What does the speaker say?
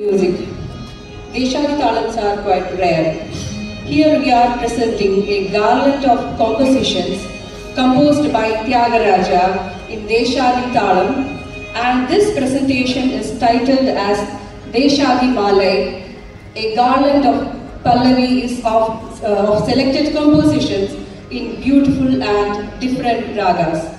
Music. Deshadi talams are quite rare. Here we are presenting a garland of compositions composed by Tyagaraja in Deshadi Talam, and this presentation is titled as Deshadi Malay. A garland of pallavi is of selected compositions in beautiful and different ragas.